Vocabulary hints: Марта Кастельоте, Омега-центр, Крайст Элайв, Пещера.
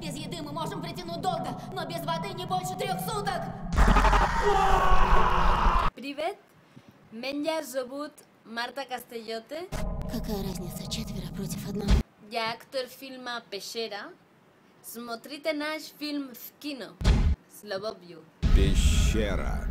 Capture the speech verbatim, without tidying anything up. Без еды мы можем притянуть долго, но без воды не больше трех суток. Привет, меня зовут Марта Кастельоте. Какая разница, четверо против одного? Я актер фильма «Пещера». Смотрите наш фильм в кино. Слава богу. Пещера.